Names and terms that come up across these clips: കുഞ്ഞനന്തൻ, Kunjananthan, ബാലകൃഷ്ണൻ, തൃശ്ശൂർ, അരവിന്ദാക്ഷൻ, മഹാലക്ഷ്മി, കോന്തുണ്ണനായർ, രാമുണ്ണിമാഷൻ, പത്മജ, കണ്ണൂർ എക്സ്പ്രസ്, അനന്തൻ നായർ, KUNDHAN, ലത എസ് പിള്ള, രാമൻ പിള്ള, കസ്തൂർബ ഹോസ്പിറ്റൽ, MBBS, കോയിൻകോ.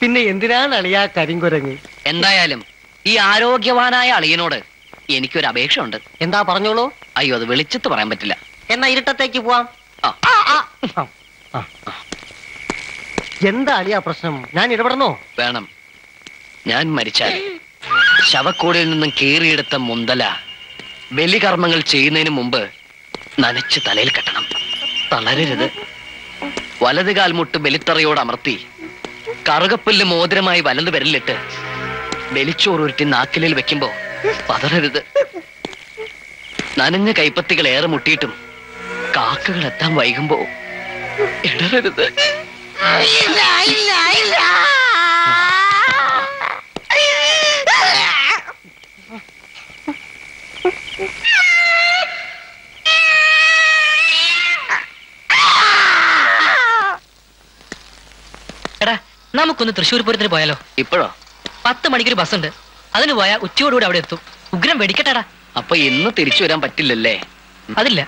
പിന്നെ എന്തിനാണ് അളിയാ കരിങ്കുരങ്ങി? എന്തായാലും ഈ ആരോഗ്യവാനായ അളിയനോട് എനിക്കൊരു അപേക്ഷ ഉണ്ട്. എന്താ? പറഞ്ഞോളൂ. അയ്യോ, അത് വെളിച്ചത്ത് പറയാൻ പറ്റില്ല. എന്നാ ഇരുട്ടത്തേക്ക് പോവാം. എന്താ അളിയാ പ്രശ്നം? ഞാൻ ഇടപെടണോ? വേണം. ഞാൻ മരിച്ചാൽ ശവക്കൂടയിൽ നിന്നും കീറിയെടുത്ത മുന്തല ബലികർമ്മങ്ങൾ ചെയ്യുന്നതിന് മുമ്പ് നനച്ച് തലയിൽ കെട്ടണം. തളരരുത്. വലതുകാൽ മുട്ട് ബലിത്തറയോട് അമർത്തി കറുകപ്പുല്ല് മോതിരമായി വലതു വിരലിലിട്ട് വെളിച്ചോറുരുട്ടി നാക്കിലിൽ വെക്കുമ്പോ പതറരുത്. നനഞ്ഞ കൈപ്പത്തികൾ ഏറെ മുട്ടിയിട്ടും കാക്കകൾ എത്താൻ വൈകുമ്പോ ഇടരരുത്. നമുക്കൊന്ന് തൃശ്ശൂർ പൂരത്തിന് പോയാലോ? ഇപ്പോഴോ? 10 മണിക്കൊരു ബസ്സുണ്ട്. അതിന് പോയാൽ ഉച്ചയോടുകൂടി അവിടെ എത്തും. ഉഗ്രം വെടിക്കട്ടടാ. അപ്പൊ ഇന്ന് തിരിച്ചു വരാൻ പറ്റില്ലല്ലേ? അതില്ല.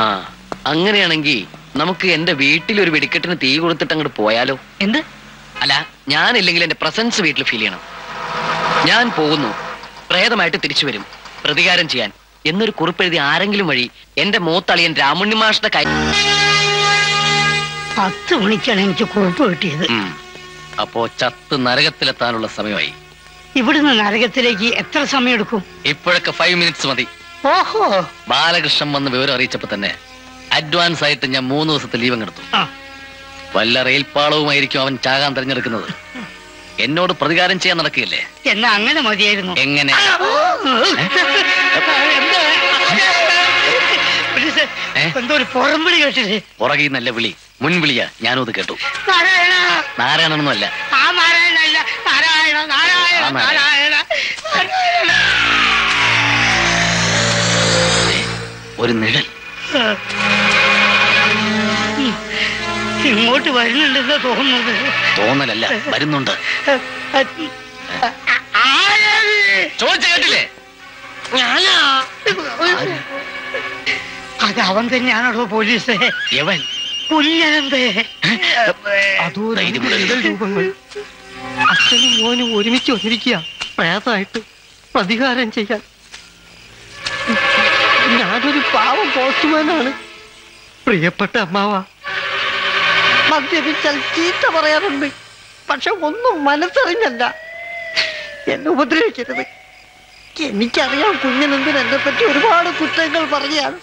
ആ, അങ്ങനെയാണെങ്കിൽ നമുക്ക് എന്റെ വീട്ടിൽ ഒരു വെടിക്കെട്ടിന് തീ കൊടുത്തിട്ട് അങ്ങോട്ട് പോയാലോ? എന്ത്? അല്ല, ഞാനില്ലെങ്കിൽ എന്റെ പ്രസൻസ് വീട്ടിൽ ഫീൽ ചെയ്യണം. ഞാൻ പോകുന്നു, പ്രേതമായിട്ട് തിരിച്ചു വരും, പ്രതികാരം ചെയ്യാൻ എന്നൊരു കുറിപ്പെഴുതി ആരെങ്കിലും വഴി എന്റെ മൂത്തളിയൻ രാമുണ്ണിമാഷന്റെ കാര്യം 10 മണിക്കാണ് എനിക്ക് കുറിപ്പ് കിട്ടിയത്. അപ്പോ ചത്ത് നരകത്തിലെത്താനുള്ള സമയമായി. ഇവിടുന്ന് നരകത്തിലേക്ക് എത്ര സമയം എടുക്കും? ഇപ്പോഴൊക്കെ 5 മിനിറ്റ്സ് മതി. ഓഹോ. ബാലകൃഷ്ണൻ വന്ന് വിവരം അറിയിച്ചപ്പോ തന്നെ അഡ്വാൻസ് ആയിട്ട് ഞാൻ 3 ദിവസത്തെ ലീവ് എടുത്തു. വല്ല റെയിൽപാളവുമായിരിക്കും അവൻ ചാകാൻ തെരഞ്ഞെടുക്കുന്നത്. എന്നോട് പ്രതികാരം ചെയ്യാൻ നടക്കുകയല്ലേ? എന്നാ അങ്ങനെ മതിയായിരുന്നു. എങ്ങനെ? പുറകിൽ നല്ല വിളി, മുൻവിളിയാ. ഞാനും അത് കേട്ടു. നാരായണനൊന്നുമല്ല. ഒരു നിഴൽ ഇങ്ങോട്ട് വരുന്നുണ്ടെന്ന് തോന്നുന്നത്. തോന്നലല്ല, വരുന്നുണ്ട്. ചോദിച്ചു കേട്ടില്ലേ? ഞാനാ. അത് അവൻ തന്നെയാണോ പോലീസ്? യവൻ കുഞ്ഞനന്തൂപങ്ങൾ അച്ഛനും മോനും ഒരുമിച്ച് വന്നിരിക്കുക, പ്രേതമായിട്ട് പ്രതികാരം ചെയ്യാൻ. ഞാനൊരു പാവം പോസ്റ്റ്മാനാണ്. പ്രിയപ്പെട്ട അമ്മാവ, മദ്യപിച്ചാൽ ചീത്ത പറയാറുണ്ട്, പക്ഷെ ഒന്നും മനസ്സറിഞ്ഞല്ല. എന്നെ ഉപദ്രവിക്കരുത്. എനിക്കറിയാം കുഞ്ഞനന്തൻ എന്നെ പറ്റി ഒരുപാട് കുറ്റങ്ങൾ പറഞ്ഞാണ്.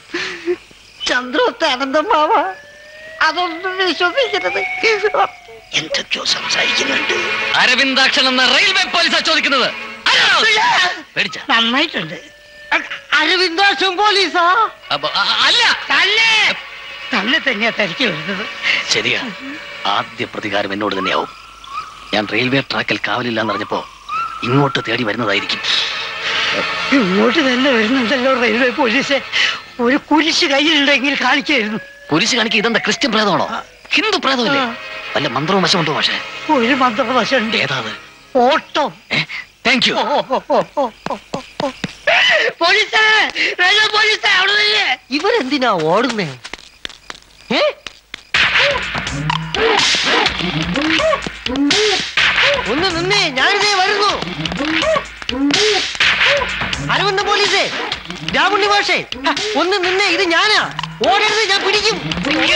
ചന്ദ്രത്തെ അനന്തമാവ അതൊന്നും വിശ്വസിക്കരുത്. എന്തൊക്കെയോ സംസാരിക്കുന്നുണ്ട്. അരവിന്ദാക്ഷൻ എന്ന റെയിൽവേ പോലീസാ ചോദിക്കുന്നത്. നന്നായിട്ടുണ്ട്. അരവിന്ദാക്ഷൻ പോലീസാ? അല്ല, തന്നെ തന്നെയാ തിരക്കി വരുന്നത്. ശരിയാ. ആദ്യ പ്രതികാരം എന്നോട് തന്നെയാവും. ഞാൻ റെയിൽവേ ട്രാക്കിൽ കാവലില്ലാന്നറിഞ്ഞപ്പോ ഇങ്ങോട്ട് തേടി വരുന്നതായിരിക്കും. ഇങ്ങോട്ട് തന്നെ വരുന്നുണ്ടല്ലോ റെയിൽവേ പോലീസ്. ഒരു കുരിശ് കയ്യിലുണ്ടെങ്കിൽ കാണിക്കായിരുന്നു. കുരിശ് കാണിക്കുക? ഇതെന്താ ക്രിസ്ത്യൻ പ്രേതമാണോ? ഹിന്ദു പ്രേതമല്ലേ? വല്ല മന്ത്രവും വശമുണ്ടോ? പക്ഷേ ഒരു മന്ത്രവും വശമുണ്ട്. ഏതാണ്? ഓട്ടം. Thank you. ഇവരെന്തിനാ ഓടുന്നേ? ഒന്ന് നിന്നേ, ഞാനിതേ വരുന്നു. അരവിന്ദ പോലീസേ, രാമുണ്ണി മാഷേ, ഒന്ന് നിന്നേ, ഇത് ഞാനാ. ഓടരുത്, ഞാൻ പിടിക്കും. നിങ്ങൾ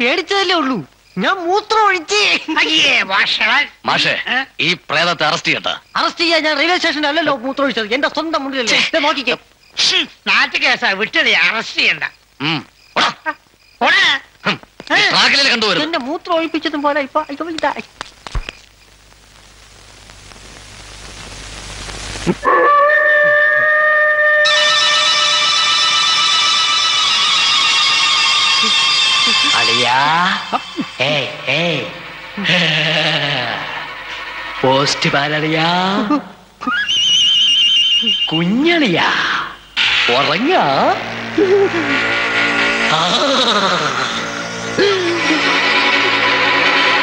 പേടിച്ചതല്ലേ ഉള്ളൂ, ഞാൻ മൂത്രം ഒഴിച്ച്. മാഷേ, ഈ പ്രേതത്തെ അറസ്റ്റ് ചെയ്യട്ടെ. അറസ്റ്റ് ചെയ്യാൻ ഞാൻ റെയിൽവേ സ്റ്റേഷനിലല്ലോ മൂത്രം ഒഴിച്ചത്, എന്റെ സ്വന്തം മുന്നിലല്ലേ. നോക്കിക്കേ, നാട്ടുകേസാ, വിട്ടത്. അറസ്റ്റ് ചെയ്യണ്ട. എന്റെ മൂത്രം ഒഴിപ്പിച്ചതും പോലെ ഇപ്പൊ പോസ്റ്റ് പാലറിയാ കുഞ്ഞളിയാ ഉറങ്ങ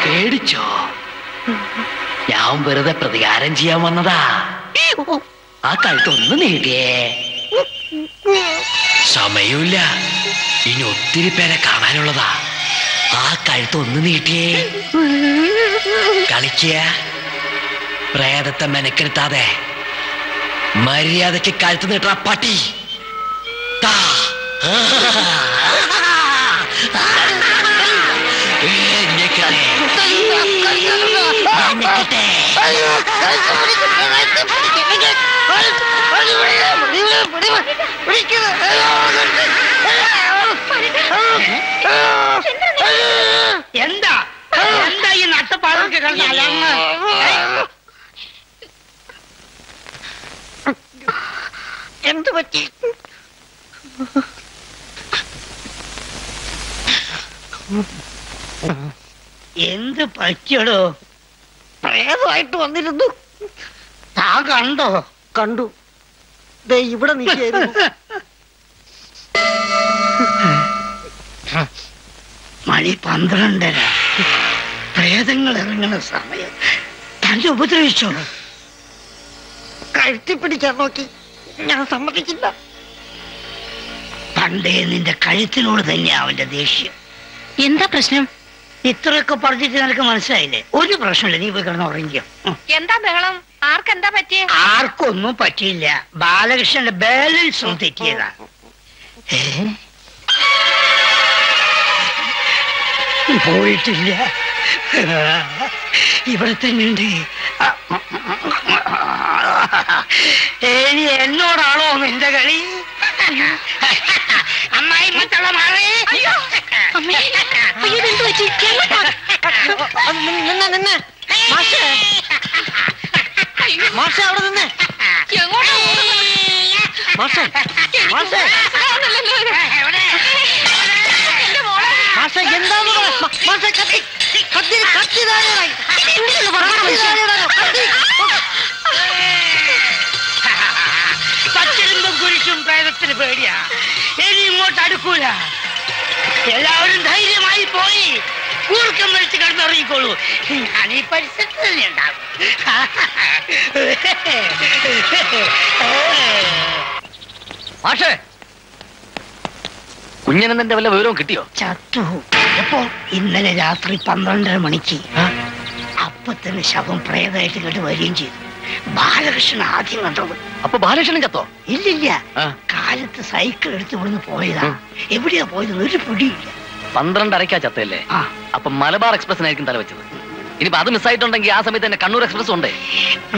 പേടിച്ചോ? ഞാൻ വെറുതെ പ്രതികാരം ചെയ്യാൻ വന്നതാ. ആ കഴുത്തൊന്ന് നീട്ടിയേ. സമയമില്ല, ഇനി ഒത്തിരി പേരെ കാണാനുള്ളതാ. ആ കഴുത്തൊന്ന് നീട്ടിയേ, കളിക്കുക. പ്രേതത്തെ മെനക്കെടുത്താതെ മര്യാദയ്ക്ക് കഴുത്ത് നീട്ടാ പട്ടി. എന്താ എന്താ ഈ നട്ടപ്പാടൊക്കെ കിടന്ന്? എന്ത് പറ്റി? എന്ത് പറ്റിയടോ? പ്രേതമായിട്ട് വന്നിരുന്നു. താ കണ്ടോ? കണ്ടു. ദേ ഇവിടെ മണി 12:30. പ്രേതങ്ങൾ ഇറങ്ങുന്ന സമയം. തന്നെ ഉപദ്രവിച്ചോ? കഴുത്തിപ്പിടിക്കാൻ നോക്കി. ഞാൻ സമ്മതിക്കില്ല. പണ്ടേ നിന്റെ കഴുത്തിനോട് തന്നെയാ അവന്റെ ദേഷ്യം. എന്താ പ്രശ്നം? ഇത്രയൊക്കെ പറഞ്ഞിട്ട് നിനക്ക് മനസ്സിലായില്ലേ? ഒരു പ്രശ്നമില്ല, നീ പോയി കിടന്ന് ഉറങ്ങിയോ. എന്താ ബഹളം? ആർക്കെന്താ പറ്റിയ? ആർക്കൊന്നും പറ്റിയില്ല. ബാലകൃഷ്ണന്റെ ബാലൻസ് ഒന്നും തെറ്റിയതാ. പോയിട്ടില്ല, ഇവിടെ തന്നെയുണ്ട്. ഇനി എന്നോടാണോ നിന്റെ കളി? അമ്മായി മറ്റുള്ള മാറി. പച്ചരുമ്പും കുരിശും പ്രേതത്തിന് പേടിയാ. ഇനി ഇങ്ങോട്ട് അടുക്കൂല. എല്ലാവരും ധൈര്യമായി പോയി കൂർക്കം വലിച്ച് കിടന്നുറങ്ങിക്കോളൂ. ഞാനീ പരിസരത്ത് തന്നെ ഉണ്ടാകും. പക്ഷേ കുഞ്ഞനന്തന്റെ വല്ല വിവരവും കിട്ടിയോ? ചത്തു. എപ്പോ? ഇന്നലെ രാത്രി 12:30 മണിക്ക്. അപ്പൊ തന്നെ ശവം പ്രേതമായിട്ട് കേട്ട് വരികയും ചെയ്തു. ബാലകൃഷ്ണൻ ആദ്യം കണ്ടത്. അപ്പൊ ബാലകൃഷ്ണൻ ചത്തോ? ഇല്ലില്ല, കാലത്ത് സൈക്കിൾ എടുത്ത് ഇവിടുന്ന് പോയതാ. എവിടെയാ പോയത്? ഒരു പിടിയില്ല. 12:30ക്കാ ചത്തല്ലേ? അപ്പൊ മലബാർ എക്സ്പ്രസിനായിരിക്കും തല വെച്ചത്. ഇനിയിപ്പോ അത് മിസ്സായിട്ടുണ്ടെങ്കിൽ ആ സമയത്ത് തന്നെ കണ്ണൂർ എക്സ്പ്രസ് ഉണ്ട്.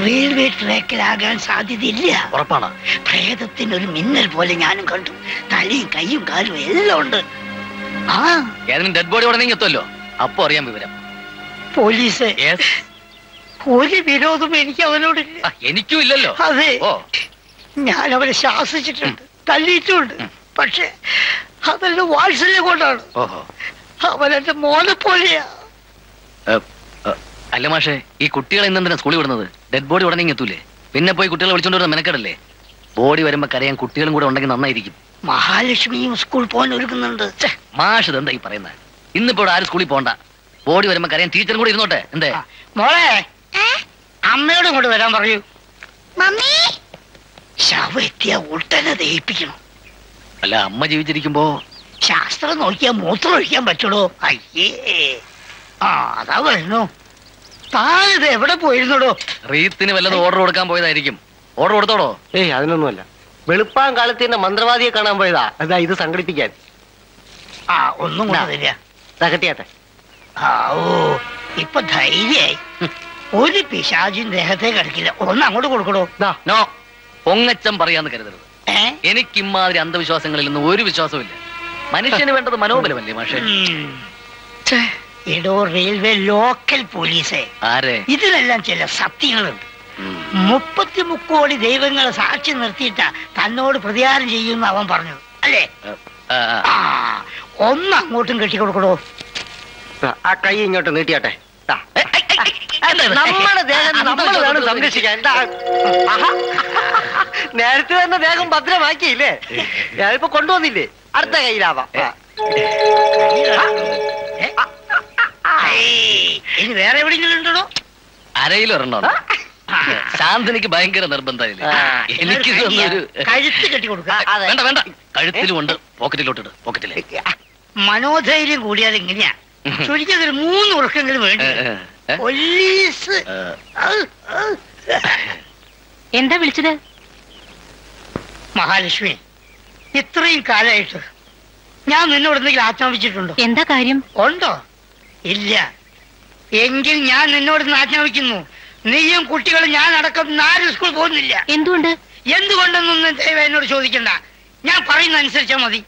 റെയിൽവേ ട്രാക്കിലാകാൻ സാധ്യതയില്ല, ഉറപ്പാണ്. പ്രേതത്തിന് ഒരു മിന്നൽ പോലെ ഞാനും കണ്ടു. തലയും കൈയും കാലും എല്ലാം ഉണ്ട്. ഏതെങ്കിലും ഡെഡ് ബോഡി ഉടനെ എത്തുമല്ലോ, അപ്പൊ അറിയാൻ വിവരം. പോലീസ് ഒരു വിരോധം എനിക്ക് അവനോടില്ല. എനിക്കും ഇല്ലല്ലോ. അതെ, ഞാൻ അവനെ ശാസിച്ചിട്ടുണ്ട്, തല്ലിയിട്ടുണ്ട്. പക്ഷെ അതെന്റെ വാത്സല്യം കൊണ്ടാണ്. അവനെന്റെ മോനെ പോലെയാ. അല്ല മാഷേ, ഈ കുട്ടികളെ ഇന്നെന്തിനാ സ്കൂളിൽ വിടുന്നത്? ഡെഡ് ബോഡി ഉടനെ എത്തൂലേ? പിന്നെ പോയി കുട്ടികളെ വിളിച്ചോണ്ട് വരുന്ന മെനക്കെടല്ലേ? ബോഡി വരുമ്പോ കരയാൻ കുട്ടികളും കൂടെ ഉണ്ടെങ്കിൽ നന്നായിരിക്കും. മഹാലക്ഷ്മിയും സ്കൂൾ പോകാൻ ഒരുക്കുന്നുണ്ട്. മാഷ് എന്താ ഈ പറയുന്നത്? ഇന്നിപ്പോ ഇവിടെ ആരും സ്കൂളിൽ പോകണ്ട. ബോഡി വരുമ്പോ കരയാൻ ടീച്ചറും കൂടെ ഇരുന്നോട്ടെ. എന്തേ മോളെ, അമ്മയോട് ഇങ്ങോട്ട് വരാൻ പറയൂ. മമ്മി, ശവം എത്തിയാ ഉടനെ ദഹിപ്പിക്കണം. അല്ല, അമ്മ ജീവിച്ചിരിക്കുമ്പോ ശാസ്ത്രം നോക്കിയാ മൂത്രം ഒഴിക്കാൻ പറ്റുള്ളൂ. അയ്യേ, ആ അതാ വരുന്നു. താനിത് എവിടെ പോയിരുന്നോടോ? റീത്തിന് വല്ലതും ഓർഡർ കൊടുക്കാൻ പോയതായിരിക്കും. ഓർഡർ കൊടുത്തോടോ? ഏയ് അതിനൊന്നുമല്ല, വെളുപ്പാൻ കാലത്ത് തന്നെ മന്ത്രവാദിയെ കാണാൻ പോയതാ. അതാ ഇത് സംഘടിപ്പിക്കാൻ. ആ ഒന്നും കൂടാതില്ല, തകട്ടിയാട്ടെ. ഓ, ഇപ്പൊ ധൈര്യായി. ഒരു പിശാചിൻ ദേഹത്തെ കിടക്കില്ല. ഒന്ന് അങ്ങോട്ട് കൊടുക്കണോ? നോ, പൊങ്ങച്ചം പറയാന്ന് കരുതരുത്. എനിക്ക് ഇമ്മാതിരി അന്ധവിശ്വാസങ്ങളിൽ നിന്ന് ഒരു വിശ്വാസമില്ല. മനുഷ്യന് വേണ്ടത് മനോബലമല്ലേ മാഷേ? ഇടോ റെയിൽവേ ലോക്കൽ പോലീസേ, ഇതിലെല്ലാം ചില സത്യങ്ങളുണ്ട്. 30 കോടി ദൈവങ്ങളെ സാക്ഷി നിർത്തിയിട്ടാ തന്നോട് പ്രതികാരം ചെയ്യുമെന്ന് അവൻ പറഞ്ഞു അല്ലേ? ഒന്ന് അങ്ങോട്ടും കെട്ടിക്കൊടുക്കണോ? ആ കൈ ഇങ്ങോട്ട് നീട്ടിയാട്ടെ. നമ്മുടെ ദേഹം നമ്മൾ വേണം സംരക്ഷിക്കാൻ. നേരത്തെ തന്നെ ദേഹം ഭദ്രമാക്കിയില്ലേ? ഞാനിപ്പോ കൊണ്ടുവന്നില്ലേ? അടുത്ത കയ്യിലാവാം. ഇനി വേറെ എവിടെയെങ്കിലും ഉണ്ടോ? അരയിലൊരെണ്ണോ? ശാന്തനിക്ക് ഭയങ്കര നിർബന്ധമില്ല. എനിക്ക് കഴുത്ത് കെട്ടി കൊടുക്കാം. വേണ്ട വേണ്ട, കഴുത്തിലുമുണ്ട്, പോക്കറ്റിലോട്ടിട്ട്. പോക്കറ്റിലേക്ക് മനോധൈര്യം കൂടിയാൽ എങ്ങനെയാ? ചുരുക്കിയതൊരു 3 ഉറക്കെങ്കിലും വേണ്ടി. എന്താ വിളിച്ചത്? മഹാലക്ഷ്മി, ഇത്രയും കാലമായിട്ട് ഞാൻ നിന്നോട് എന്തെങ്കിലും ആജ്ഞാപിച്ചിട്ടുണ്ടോ? എന്താ കാര്യം? ഉണ്ടോ? ഇല്ല എങ്കിൽ ഞാൻ നിന്നോട് ആജ്ഞാപിക്കുന്നു, നീയും കുട്ടികളും ഞാൻ അടക്കം 4 സ്കൂൾ പോകുന്നില്ല. എന്തുകൊണ്ട്? എന്തുകൊണ്ടെന്നൊന്നും ദൈവം എന്നോട് ചോദിക്കണ്ട, ഞാൻ പറയുന്ന അനുസരിച്ചാ മതി.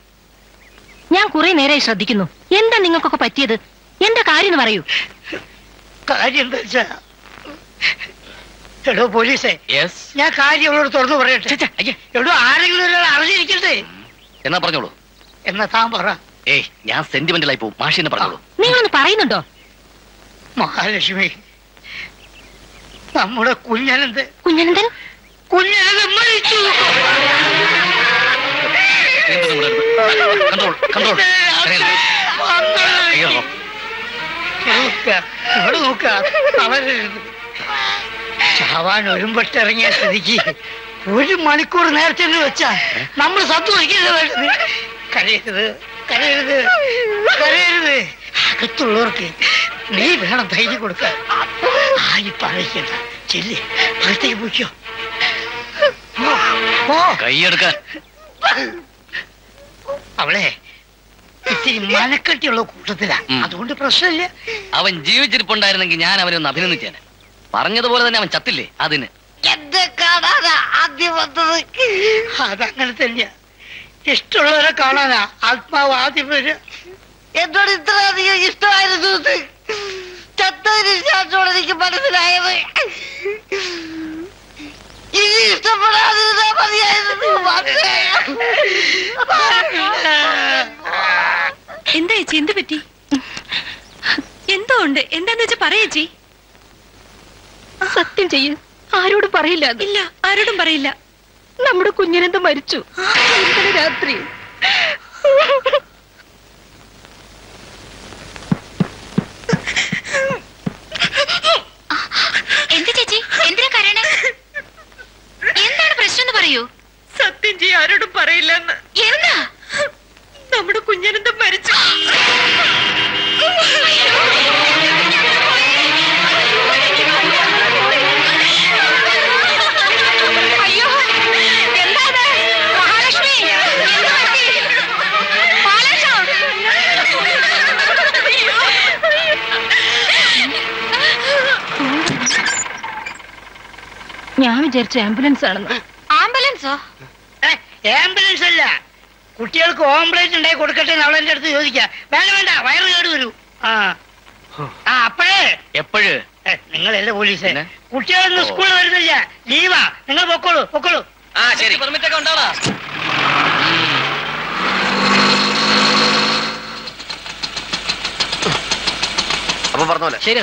ഞാൻ കുറെ നേരമായി ശ്രദ്ധിക്കുന്നു, എന്താ നിങ്ങൾക്കൊക്കെ പറ്റിയത്? എന്റെ കാര്യം പറയൂ. കാര്യം എടോ പോലീസേ, ഞാൻ കാര്യം അവളോട് തുറന്നു പറയട്ടെ. എടോ ആരെങ്കിലും ഒരാൾ അറിഞ്ഞിരിക്കട്ടെ. എന്നാ പറഞ്ഞോളൂ. എന്നാ താൻ പറ. ഏയ് ഞാൻ സെന്റിമെന്റലായി പോകും, മാഷിനെ പറഞ്ഞോളൂ. നിങ്ങളൊന്ന് പറയുന്നുണ്ടോ? മഹാലക്ഷ്മി, നമ്മുടെ കുഞ്ഞനന്തൻ മരിച്ചു. ചാവാൻ ഒരുമ്പെട്ടിറങ്ങിയ സ്ഥിതിക്ക് 1 മണിക്കൂർ നേരത്തെ വെച്ചാ നമ്മൾ സത്വരിക്കരുത്. കരയരുത് കരയരുത് കരയരുത്. അകത്തുള്ളവർക്ക് നീ വേണം ധൈര്യം കൊടുക്കാൻ. ആയി പറയിക്കണ്ട, ചെല്ലി അകത്തേക്ക് പോയിക്കോ. കൈയെടുക്കാൻ അവളെ ഇത്തിരി മനക്കെട്ടിയുള്ള കൂട്ടത്തിലാ, അതുകൊണ്ട് പ്രശ്നമില്ല. അവൻ ജീവിച്ചിരിപ്പുണ്ടായിരുന്നെങ്കിൽ ഞാൻ അവനെ ഒന്ന് അഭിനന്ദിച്ചേനെ. പറഞ്ഞതുപോലെ തന്നെ അവൻ ചത്തില്ലേ, അതിന് അതങ്ങനെ തന്നെയാ. ഇഷ്ടമുള്ളവരെ കാണാനാ ആത്മാവ് ആദ്യം വരും. എന്നോട് ഇത്ര അധികം ഇഷ്ടമായിരുന്നു ചത്തതിന് ശേഷമാണ് എനിക്ക് മനസ്സിലായത്. ഇനി ഇഷ്ടപ്പെടാതിരുന്നാ മതിയായിരുന്നു. എന്താ ചേച്ചി, എന്ത് പറ്റി? എന്തോ ഉണ്ട്, എന്താന്ന് വെച്ചാ പറയേച്ചി. സത്യം ചെയ്യ്, ആരോടും പറയില്ല. ഇല്ല, ആരോടും പറയില്ല. നമ്മുടെ കുഞ്ഞനന്തൻ മരിച്ചു രാത്രി. എന്ത് ചേച്ചി, എന്തിനാ കരയണേ? എന്താണ് പ്രശ്നം എന്ന് പറയൂ. സത്യം ചെയ്യ്, ആരോടും പറയില്ല. എന്താ? നമ്മുടെ കുഞ്ഞനന്തൻ മരിച്ചു. ഞാൻ വിചാരിച്ചു ആംബുലൻസ് ആണെന്ന്. ആംബുലൻസോ? ആംബുലൻസ് അല്ല, കുട്ടികൾക്ക് ഓംപ്ലേറ്റ് ഉണ്ടായി കൊടുക്കട്ടെ എന്ന് അവളെന്റെ അടുത്ത് ചോദിക്കാം. വേണ്ട വേണ്ട, വയറ് കേട് വരൂ. അപ്പഴേ എപ്പോഴേ നിങ്ങളല്ലേ പോലീസേ, കുട്ടികളൊന്നും സ്കൂളിൽ വരുന്നില്ല, ലീവാ. നിങ്ങൾ പൊക്കോളൂ പൊക്കോളൂ. അപ്പൊ പറഞ്ഞോലെ ശരി.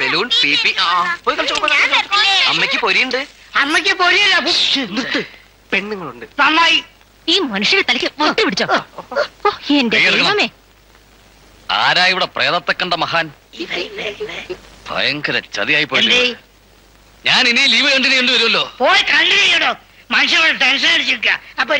ബലൂൺ പീപ്പി അമ്മയ്ക്ക് പൊരിയുണ്ട്. അമ്മയ്ക്ക് പൊരിയല്ല, പെണ്ണുങ്ങളുണ്ട്. നന്നായി. ഈ മനുഷ്യരെ തലയ്ക്ക് പൊട്ടി പിടിച്ചോ. ആരാ ഇവിടെ പ്രേതത്തെ കണ്ട മഹാൻ? ഭയങ്കര ചതിയായി പോയില്ലേ. ഞാൻ ഇനി ലീവ് കണ്ടിന്യൂ ചെയ്യേണ്ടി വരുമല്ലോ. മനുഷ്യരോട് ടെൻഷൻ അടിച്ചിരിക്കുക. അപ്പൊ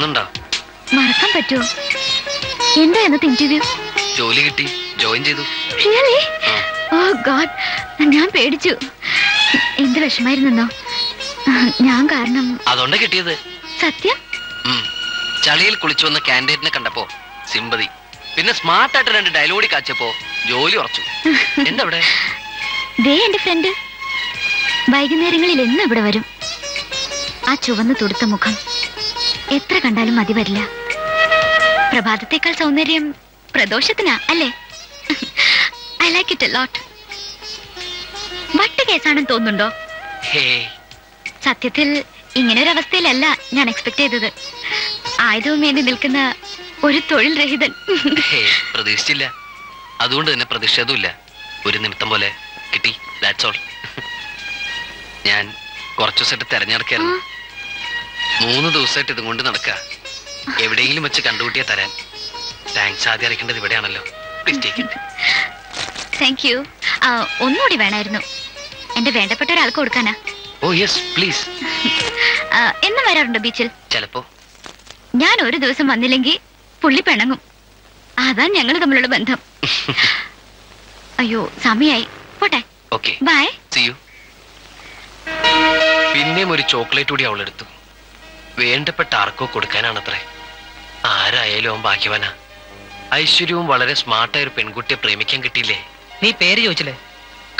ഓർക്കുന്നുണ്ടോ? മറക്കാൻ പറ്റുമോ? എന്താ ഇന്നത്തെ ഇന്റർവ്യൂ? ജോലി കിട്ടി, ജോയിൻ ചെയ്തു. റിയലി? ഓ ഗോഡ്, ഞാൻ പേടിച്ചു. എന്ത് വിഷമായിരുന്നോ? ഞാൻ കാരണം അതുകൊണ്ട് കിട്ടിയത്. സത്യം? ചളിയിൽ കുളിച്ചു വന്ന കാൻഡിഡേറ്റിനെ കണ്ടപ്പോ സിമ്പതി, പിന്നെ സ്മാർട്ട് ആയിട്ട് രണ്ട് ഡയലോഗ് കാച്ചപ്പോ ജോലി ഉറച്ചു. എന്താ ഇവിടെ? ദേ എന്റെ ഫ്രണ്ട് വൈകുന്നേരങ്ങളിൽ എന്ന് ഇവിടെ വരും. ആ ചുവന്ന് തുടുത്ത മുഖം എത്ര കണ്ടാലും മതി വരില്ല. പ്രഭാതത്തെക്കാൾ സൗന്ദര്യം പ്രദോഷത്തിനാ അല്ലേ? I like it a lot. വട്ട് കേസാണെന്ന് തോന്നുന്നുണ്ടോ? സത്യത്തിൽ ഇങ്ങനെ ഒരു അവസ്ഥയിലല്ല ഞാൻ എക്സ്പെക്ട് ചെയ്തത്. ആയുധവും വേണ്ടി നിൽക്കുന്ന ഒരു തൊഴിൽ രഹിതൻ. പ്രതീക്ഷിച്ചില്ല, അതുകൊണ്ട് തന്നെ പ്രതിഷേധമില്ല. ഒരു നിമിത്തം പോലെ കിട്ടി, ദാറ്റ്സ് ഓൾ. ഞാൻ കുറച്ചു ദിവസമായിട്ട് തെരഞ്ഞെടുക്കായിരുന്നു. 3 ദിവസമായിട്ട് ഇതും കൊണ്ട് നടക്കുക. എവിടെയെങ്കിലും വെച്ച് കണ്ടുകൂട്ടിയാ തരാൻ. താങ്ക്സ് ആദ്യം അറിയിക്കേണ്ടത് ഇവിടെയാണല്ലോ. Thank you. ഒന്നുകൂടി വേണമായിരുന്നു, എന്റെ വേണ്ടപ്പെട്ട ഒരാൾക്ക് കൊടുക്കാനാ. Oh yes please. എന്നും വരാറുണ്ടോ ബീച്ചിൽ? ചിലപ്പോ. ഞാൻ ഒരു ദിവസം വന്നില്ലെങ്കിൽ പുള്ളി പിണങ്ങും. അതാ ഞങ്ങൾ തമ്മിലുള്ള ബന്ധം. അയ്യോ സമയായി, പോട്ടെ. Okay bye, see you. പിന്നെയും ഒരു ചോക്ലേറ്റ് കൂടി അവളെടുത്തു. വേണ്ടപ്പെട്ട ആർക്കോ കൊടുക്കാനാണത്രേ. ആരായാലും അവൻ ഭാഗ്യവാനാ. ഐശ്വര്യവും വളരെ സ്മാർട്ടായ ഒരു പെൺകുട്ടിയെ പ്രേമിക്കാൻ കിട്ടിയില്ലേ. നീ പേര് ചോദിച്ചില്ലേ?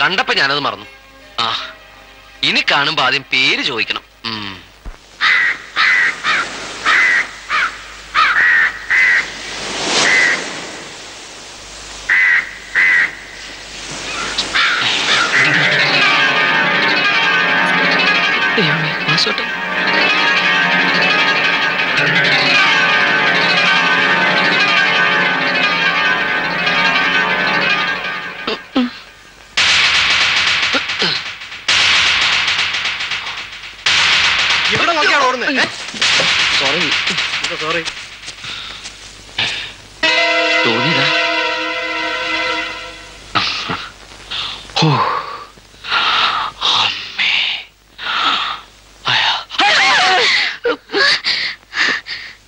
കണ്ടപ്പോ ഞാനത് മറന്നു. ആ ഇനി കാണുമ്പോ ആദ്യം പേര് ചോദിക്കണം.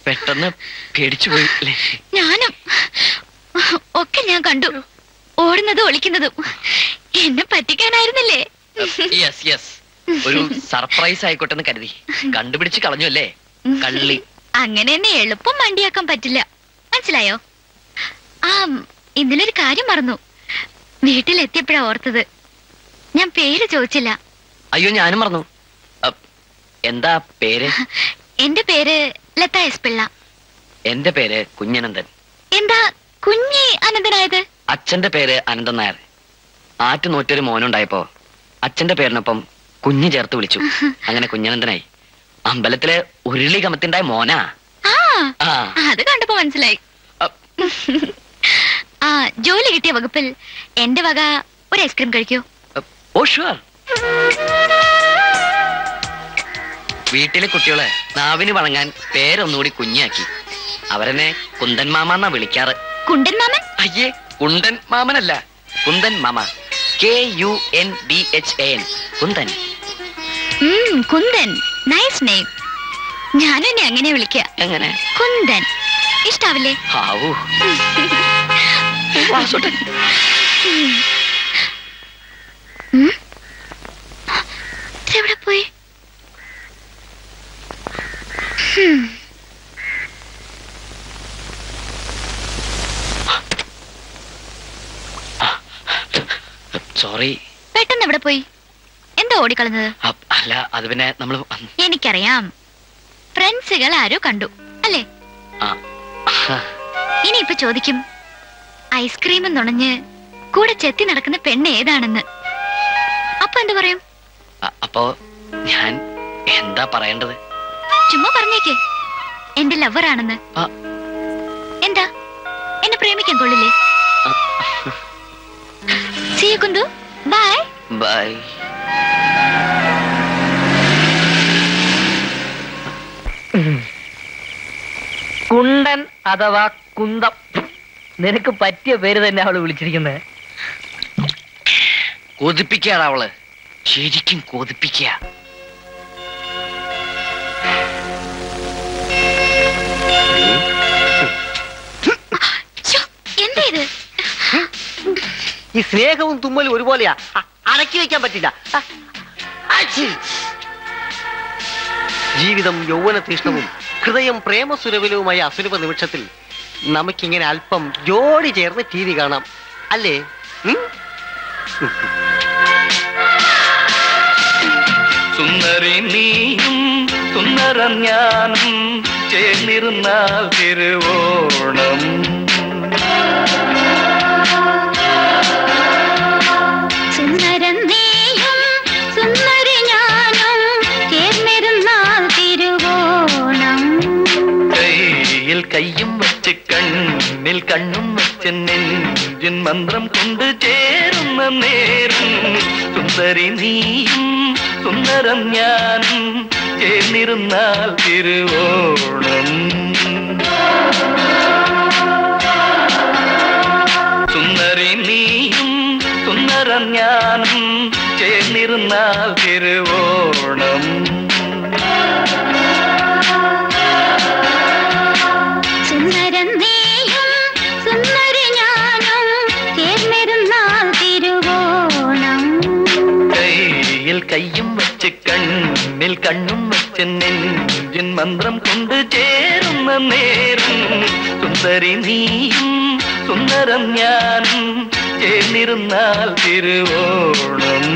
പെട്ടെന്ന് പേടിച്ചു പോയില്ലേ? ഞാനും ഒക്കെ ഞാൻ കണ്ടു, ഓടുന്നതും ഒളിക്കുന്നതും. എന്നെ പറ്റിക്കാനായിരുന്നില്ലേ? യെസ് യെസ്, ഒരു സർപ്രൈസ് ആയിക്കോട്ടെ എന്ന് കരുതി കണ്ടുപിടിച്ച് കളഞ്ഞു അല്ലേ കള്ളി. അങ്ങനെ തന്നെ എളുപ്പം മണ്ടിയാക്കാൻ പറ്റില്ല, മനസ്സിലായോ? ആ ഇന്നലൊരു കാര്യം മറന്നു. വീട്ടിലെത്തിയപ്പോഴാ ഓർത്തത്, ഞാൻ പേര് ചോദിച്ചില്ല. അയ്യോ ഞാനും മറന്നു. എന്താ പേര്? എന്റെ പേര് ലത എസ് പിള്ള. എന്റെ പേര് കുഞ്ഞനന്ദൻ. എന്താ കുഞ്ഞി അനന്തനായത്? അച്ഛന്റെ പേര് അനന്തൻ നായർ. ആറ്റുനൂറ്റൊരു മോനുണ്ടായപ്പോ അച്ഛന്റെ പേരിനൊപ്പം കുഞ്ഞ് ചേർത്ത് വിളിച്ചു, അങ്ങനെ കുഞ്ഞനന്ദനായി. അമ്പലത്തിലെ ഉരുളി കമത്തിണ്ടായ മോനാ. അത് കണ്ടപ്പോ മനസ്സിലായി. ആ ജോലി കിട്ടിയ വകുപ്പിൽ എന്റെ വക ഒരു ഐസ്ക്രീം കഴിക്കൂ. Oh sure. വീട്ടിലെ കുട്ടികളെ നാവിന് വഴങ്ങാൻ പേരൊന്നുകൂടി കുഞ്ഞാക്കി. അവരെന്നെ കുന്തൻ മാമന്നാ വിളിക്കാറ്. കുണ്ടൻ മാമൻ? അയ്യേ കുണ്ടൻ മാമനല്ല, കുന്തൻ മാമ. KUNDHAN kundan. Kundan, nice name. ഞാനെന്നെ അങ്ങനെ വിളിക്കുക. എങ്ങനെ? കുന്തൻ. ഇഷ്ടാവില്ലേ? എവിടെ പോയി? സോറി. പെട്ടെന്ന് എവിടെ പോയി? എന്താ ഓടിക്കളഞ്ഞത്? അല്ല അത് പിന്നെ നമ്മൾ. എനിക്കറിയാം, ഫ്രണ്ട്സുകൾ ആരോ കണ്ടു അല്ലേ? ഇനി ഇപ്പൊ ചോദിക്കും, ഐസ്ക്രീം നുണഞ്ഞ് കൂടെ ചെത്തി നടക്കുന്ന പെണ്ണ് ഏതാണെന്ന്. അപ്പൊ എന്ത് പറയും? അപ്പോ ഞാൻ എന്താ പറയേണ്ടത്? ചുമ്മാ പറഞ്ഞേക്ക് എന്റെ ലവർ ആണെന്ന്. എന്താ എന്നെ പ്രേമിക്കാൻ കൊള്ളില്ലേ? See you Kundu, bye bye. Kundan അഥവാ കുന്തം, നിനക്ക് പറ്റിയ പേര് തന്നെ അവള് വിളിച്ചിരിക്കുന്നത്. കൊതിപ്പിക്കാണ് അവള്, ശരിക്കും കൊതിപ്പിക്കുക. ഈ സ്നേഹവും തുമ്മലും ഒരുപോലെയാ, അടക്കി വെക്കാൻ പറ്റില്ല. ജീവിതം യൗവന തീഷ്ണവും ഹൃദയം പ്രേമസുരവിലവുമായ അസുലഭ നിമിഷത്തിൽ നമുക്കിങ്ങനെ അല്പം ജോഡി ചേർന്ന് ടി വി കാണാം അല്ലേ? സുന്ദരി നീയും സുന്ദര ഞാനും ചേർന്നിരുന്നാൽ തിരുവോണം. കയ്യും വച്ച് കണ്ണിൽ കണ്ണും വച്ച് നെഞ്ചിൻ മന്ത്രം കൊണ്ട് ചേരുന്ന നേരം സുന്ദരി നീയും സുന്ദരം ഞാനും ചേർന്നിരുന്നാൽ തിരുവോണം. സുന്ദരി നീയും സുന്ദരം ഞാനും ചേർന്നിരുന്നാൽ തിരുവോണം. കയ്യും വച്ച് കണ്ണിൽ കണ്ണും വച്ച് നെഞ്ചിൻ മന്ത്രം കൊണ്ട് ചേരുന്ന നേരം സുന്ദരി നീയും സുന്ദരം ഞാനും ചേർന്നിരുന്നാൽ തിരുവോണം.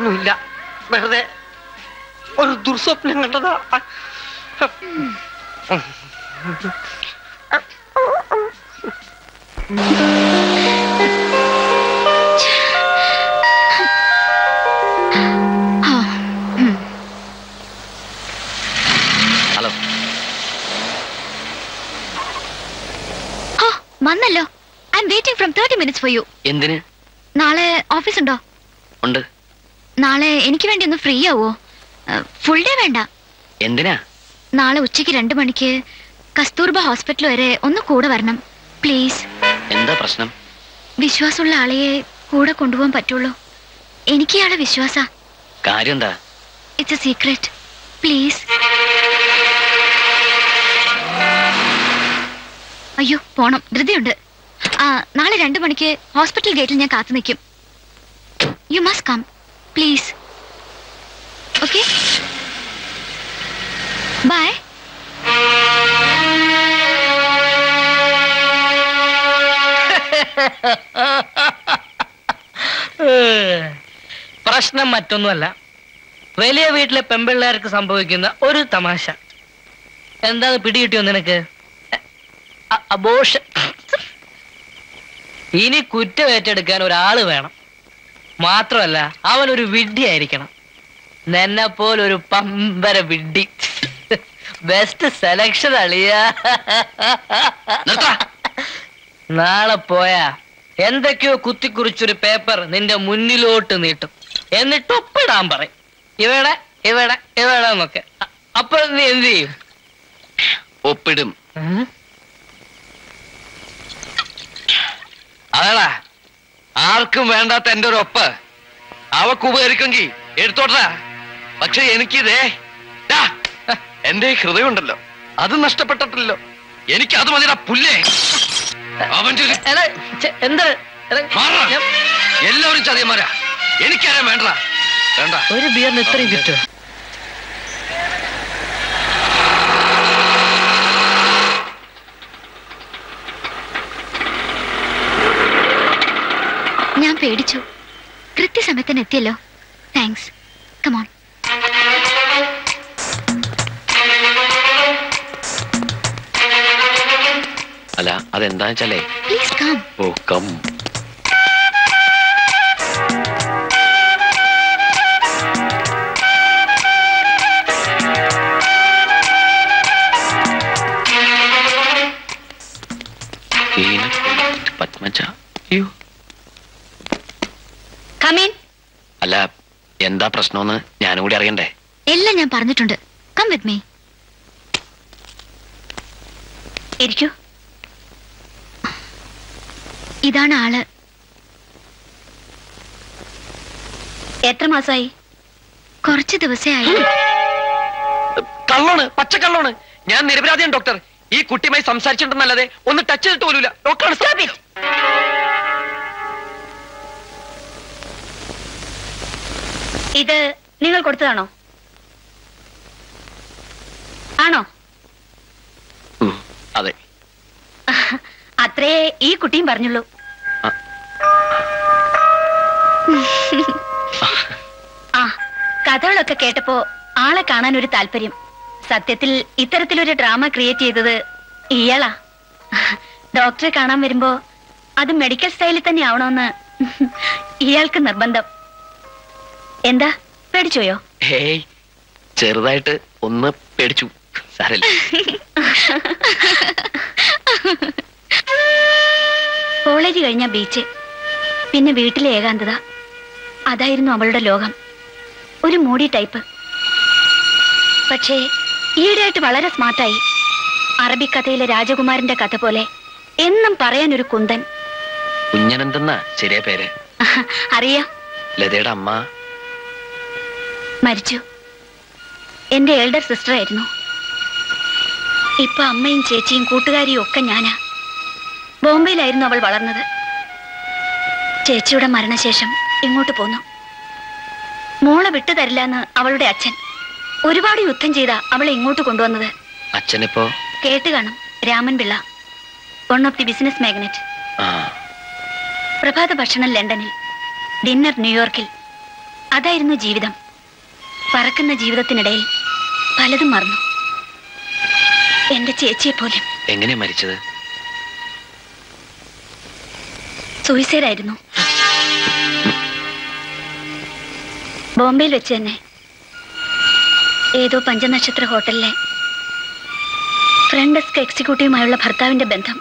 ഒന്നുമില്ല, വെറുതെ ഒരു ദുർസ്വപ്നം കണ്ടതാ. ഹലോ, വന്നല്ലോ. I am waiting from 30 minutes for you. എന്തിന്? നാളെ ഓഫീസ് ഉണ്ടോ? ഉണ്ട്. നാളെ എനിക്ക് വേണ്ടി ഒന്ന് ഫ്രീ ആവോ? ഫുൾ ഡേ വേണ്ട. എന്തിനാ? നാളെ ഉച്ചയ്ക്ക് 2 മണിക്ക് കസ്തൂർബ ഹോസ്പിറ്റൽ വരെ ഒന്ന് കൂടെ വരണം പ്ലീസ്. എന്താ പ്രശ്നം? വിശ്വാസമുള്ള ആളെയെ കൂടെ കൊണ്ടുപോകാൻ പറ്റുള്ളൂ. എനിക്ക് ഇയാളെ വിശ്വാസാ. കാര്യം എന്താ? It's a secret please. അയ്യോ, പോണം, ധൃതിയുണ്ട്. നാളെ 2 മണിക്ക് ഹോസ്പിറ്റൽ ഗേറ്റിൽ ഞാൻ കാത്തു നിൽക്കും. You must come please. Okay, bye. പ്രശ്നം മറ്റൊന്നുമല്ല, വലിയ വീട്ടിലെ പെമ്പിള്ളേർക്ക് സംഭവിക്കുന്ന ഒരു തമാശ. എന്താ പിടികിട്ടിയോ നിനക്ക്? അബോഷൻ. ഇനി കുറ്റം ഏറ്റെടുക്കാൻ ഒരാള് വേണം. മാത്രമല്ല, അവൻ ഒരു വിഡ്ഢി ആയിരിക്കണം. നിന്നെ പോലൊരു പമ്പര വിഡ്ഢി. ബെസ്റ്റ് സെലക്ഷൻ അളിയാ. നാളെ പോയാ എന്തൊക്കെയോ കുത്തിക്കുറിച്ചൊരു പേപ്പർ നിന്റെ മുന്നിലോട്ട് നീട്ടും. എന്നിട്ട് ഒപ്പിടാൻ പറയും, ഇവിടെ ഇവിടെ ഇവിടെ എന്നൊക്കെ. അപ്പോൾ നീ എന്ത് ചെയ്യും? ഒപ്പിടും. അതാടാ, ആർക്കും വേണ്ടാത്ത എന്റെ ഒരു ഒപ്പ് അവക്ക് ഉപകരിക്കുമെങ്കിൽ എടുത്തോട്ടാ. പക്ഷെ എനിക്കിതേ എന്റെ ഹൃദയം ഉണ്ടല്ലോ, അത് നഷ്ടപ്പെട്ടിട്ടില്ലോ. എനിക്ക് അത് മതിടാ പുല്ലേ. അവന്റെ എല്ലാവരും ചതിയന്മാരാ. എനിക്കാരാ വേണ്ട വേണ്ട. ഒരു ബിയറിന് ഇത്രയും കിട്ടും. ഞാൻ പേടിച്ചു. കൃത്യസമയത്തിന് എത്തിയല്ലോ. താങ്ക്സ്. കമോൺ. അല്ല, അതെന്താ വെച്ചാലേ please come. Oh come. പത്മജ, എന്താ പ്രശ്നമെന്ന് ഞാനും കൂടി അറിയണ്ടേ? എല്ലാം ഞാൻ പറഞ്ഞിട്ടുണ്ട്. Come with me. ഇരിക്കൂ. ഇതാണ് ആള്. എത്ര മാസമായി? കുറച്ച് ദിവസേ ആയി. കള്ളാണ്, പച്ചക്കള്ളാണ്. ഞാൻ നിരപരാധിയാണ് ഡോക്ടർ. ഈ കുട്ടിയുമായി സംസാരിച്ചിട്ടുണ്ടെന്നല്ലാതെ ഒന്ന് ടച്ച് ചെയ്തിട്ട് പോലൂല ഡോക്ടർ. ഇത് നിങ്ങൾ കൊടുത്തതാണോ? ആണോ? അതെ, അത്രേ ഈ കുട്ടിയും പറഞ്ഞുള്ളൂ. ആ കഥകളൊക്കെ കേട്ടപ്പോ ആളെ കാണാൻ ഒരു താല്പര്യം. സത്യത്തിൽ ഇത്തരത്തിലൊരു ഡ്രാമ ക്രിയേറ്റ് ചെയ്തത് ഇയാളാ. ഡോക്ടറെ കാണാൻ വരുമ്പോ അത് മെഡിക്കൽ സ്റ്റൈലിൽ തന്നെ ആവണമെന്ന് ഇയാൾക്ക് നിർബന്ധം. എന്താ പേടിച്ചോയോ? ചെറുതായിട്ട് ഒന്ന് പേടിച്ചു. കോളേജ് കഴിഞ്ഞ ബീച്ച്, പിന്നെ വീട്ടിലെ ഏകാന്തത, അതായിരുന്നു അവളുടെ ലോകം. ഒരു മൂടി ടൈപ്പ്. പക്ഷേ ഈയിടെയായിട്ട് വളരെ സ്മാർട്ടായി. അറബിക്കഥയിലെ രാജകുമാരന്റെ കഥ പോലെ എന്നും പറയാൻ ഒരു കുന്തൻ. കുഞ്ഞനന്തെന്നാ ശരിയായ പേര്? അറിയാം. ലതയുടെ അമ്മ മരിച്ചു. എന്റെ എൽഡർ സിസ്റ്റർ ആയിരുന്നു. ഇപ്പൊ അമ്മയും ചേച്ചിയും കൂട്ടുകാരിയും ഒക്കെ ഞാനാ. ബോംബെയിലായിരുന്നു അവൾ വളർന്നത്. ചേച്ചിയുടെ മരണശേഷം ഇങ്ങോട്ട് പോന്നു. മോളെ വിട്ടു തരില്ലാന്ന് അവളുടെ അച്ഛൻ ഒരുപാട് യുദ്ധം ചെയ്താ അവളെ ഇങ്ങോട്ട് കൊണ്ടുവന്നത്. അച്ഛനിപ്പോ കേട്ട് കാണും. രാമൻ പിള്ള, one of the business magnate. പ്രഭാത ഭക്ഷണം ലണ്ടനിൽ, ഡിന്നർ ന്യൂയോർക്കിൽ. അതായിരുന്നു ജീവിതം. പറക്കുന്ന ജീവിതത്തിനിടയിൽ പലതും മറന്നു. എന്റെ ചേച്ചിയെ പോലും. എങ്ങനെ മരിച്ചത്? സൂയിസൈഡായിരുന്നു. ബോംബെയിൽ വെച്ച് തന്നെ ഏതോ പഞ്ചനക്ഷത്ര ഹോട്ടലിലെ ഫ്രണ്ട് ഡെസ്ക് എക്സിക്യൂട്ടീവുമായുള്ള ഭർത്താവിന്റെ ബന്ധം.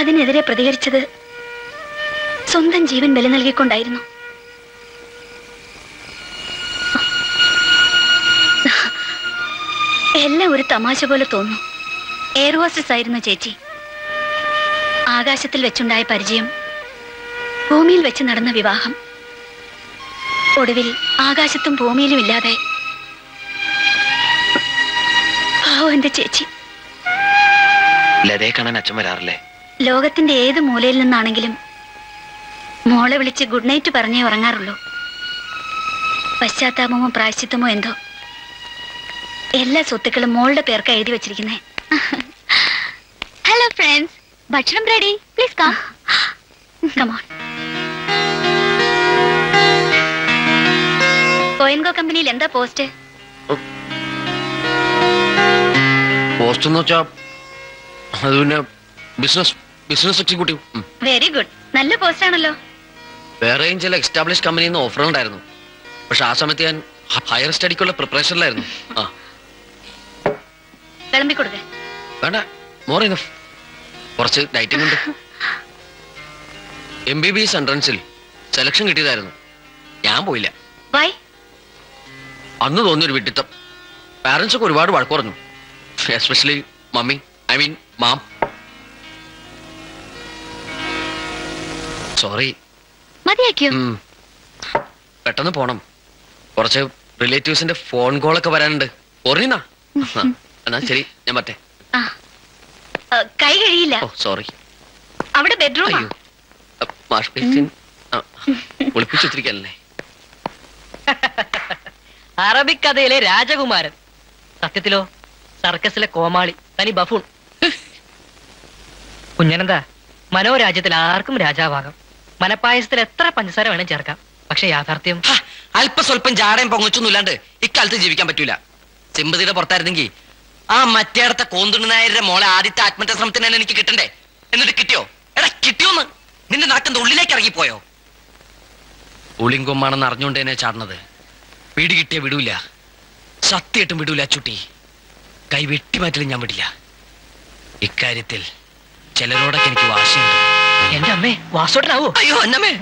അതിനെതിരെ പ്രതികരിച്ചത് സ്വന്തം ജീവൻ ബലി നൽകിക്കൊണ്ടായിരുന്നു. എല്ലാം ഒരു തമാശ പോലെ തോന്നുന്നു. എയർ ഹോസ്റ്റസ് ആയിരുന്നു ചേച്ചി. ആകാശത്തിൽ വെച്ചുണ്ടായ പരിചയം, ഭൂമിയിൽ വെച്ച് നടന്ന വിവാഹം, ഒടുവിൽ ആകാശത്തും ഭൂമിയിലും ഇല്ലാതെ. എന്റെ ചേച്ചി. ലതയെ കാണാൻ അച്ഛൻ വരാറില്ലേ? ലോകത്തിന്റെ ഏത് മൂലയിൽ നിന്നാണെങ്കിലും മോളെ വിളിച്ച് ഗുഡ് നൈറ്റ് പറഞ്ഞേ ഉറങ്ങാറുള്ളൂ. പശ്ചാത്താപമോ പ്രായശ്ചിത്തമോ എന്തോ, എല്ലാ സ്വത്തുക്കളും മോളുടെ പേർക്ക് എഴുതി വെച്ചിരിക്കുന്നേ. ഹലോ ഫ്രണ്ട്സ്, ഭക്ഷണം ready, please come. Come on. കോയിൻകോ കമ്പനിയിൽ എന്താ പോസ്റ്റ്? പോസ്റ്റ് എന്ന് വെച്ചാ അത് പിന്നെ ബിസിനസ് എക്സിക്യൂട്ടീവ്. വെരി ഗുഡ്, നല്ല പോസ്റ്റ് ആണല്ലോ. വേറെയും ചില എസ്റ്റാബ്ലിഷ് കമ്പനിയിൽ നിന്ന് ഓഫർ ഉണ്ടായിരുന്നു. പക്ഷെ ആ സമയത്ത് ഞാൻ ഹയർ സ്റ്റഡിക്കുള്ള പ്രിപ്പറേഷനിലായിരുന്നു. വിളമ്പി കൊടുക്കേ? വേണ്ട, മോർ ഇനഫ്. കുറച്ച് ഡയറ്റിംഗ് ഉണ്ട്. MBBS എൻട്രൻസിൽ സെലക്ഷൻ കിട്ടിയതായിരുന്നു. ഞാൻ പോയില്ല. വൈ? അന്ന് തോന്നിയൊരു വിഡിത്തം. പാരന്റ്സ് ഒക്കെ ഒരുപാട് വഴക്ക് പറഞ്ഞു. Especially mummy, I mean ma'am. Sorry. മതിയാക്കിയോ? പെട്ടെന്ന് പോണം. കുറച്ച് റിലേറ്റീവ്സിന്റെ ഫോൺ കോളൊക്കെ വരാനുണ്ട്. ഓർണിന്നാ? എന്നാ ശരി, ഞാൻ പറ്റേ. കൈ കഴിയില്ല. Oh sorry. അവിടെ ബെഡ്റൂമാ? വാഷ് ബേസിൻ ഒളിപ്പിച്ചിരിക്കല്ലേ. അറബിക്കഥയിലെ രാജകുമാരൻ, സത്യത്തിലോ സർക്കസിലെ കോമാളി, തനി ബഫൂൺ. കുഞ്ഞനന്താ, മനോരാജ്യത്തിൽ ആർക്കും രാജാവാകാം. മനപ്പായസത്തിൽ എത്ര പഞ്ചസാര വേണം ചേർക്കാം. പക്ഷെ യാഥാർത്ഥ്യം അല്പസ്വല്പം ജാടയും പൊങ്ങച്ചൊന്നും ഇല്ലാണ്ട് ഇക്കാലത്ത് ജീവിക്കാൻ പറ്റൂല. സിമ്പതിയുടെ പുറത്തായിരുന്നെങ്കിൽ ആ മറ്റേടത്തെ കോന്തുണ്ണനായരുടെ മോളെ ആദ്യത്തെ ആത്മഹത്യാ ശ്രമത്തിന് തന്നെ എനിക്ക് കിട്ടണ്ടേ? എന്നിട്ട് കിട്ടിയോ? എടാ കിട്ടിയോന്ന്. നിന്റെ നാട്ടിന്റെ ഉള്ളിലേക്ക് ഇറങ്ങിപ്പോയോ? ഉളിങ്കൊമ്മാണെന്ന് അറിഞ്ഞുകൊണ്ടേനെ ചാടുന്നത്. വീട് കിട്ടിയ വിടൂല, സത്യമായിട്ടും വിടൂല ചുട്ടി. കൈ വെട്ടിമാറ്റലും ഞാൻ വിടില്ല. ഇക്കാര്യത്തിൽ ചിലരോടൊക്കെ എനിക്ക് വാശിയുണ്ട്. എന്റെ അമ്മേ, വാസോട്ടനാവോ? അയ്യോ എന്നമ്മേ.